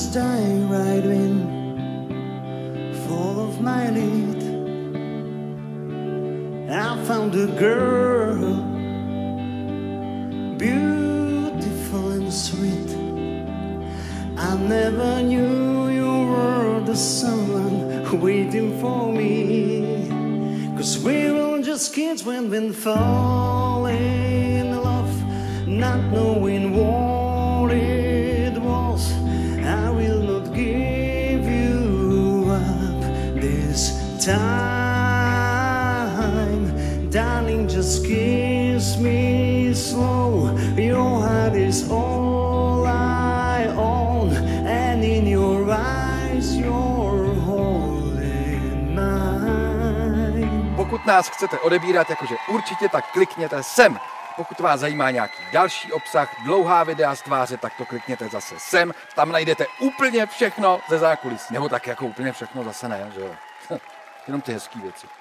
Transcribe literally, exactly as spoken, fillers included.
just die right in, full of my lead. I found a girl, beautiful and sweet. I never knew you were the someone waiting for me, 'cause we were just kids when we fall in love, not knowing what it was. I will not give you up this time, darling, just kiss me slow. Your heart is all I own, and in your eyes you're holding mine. Pokud nás chcete odebírat, jakože určitě, tak klikněte sem. Pokud vás zajímá nějaký další obsah, dlouhá videa z tváře, tak to klikněte zase sem. Tam najdete úplně všechno ze zákulisí. Nebo tak jako úplně všechno zase ne, že jo? Jenom ty hezký věci.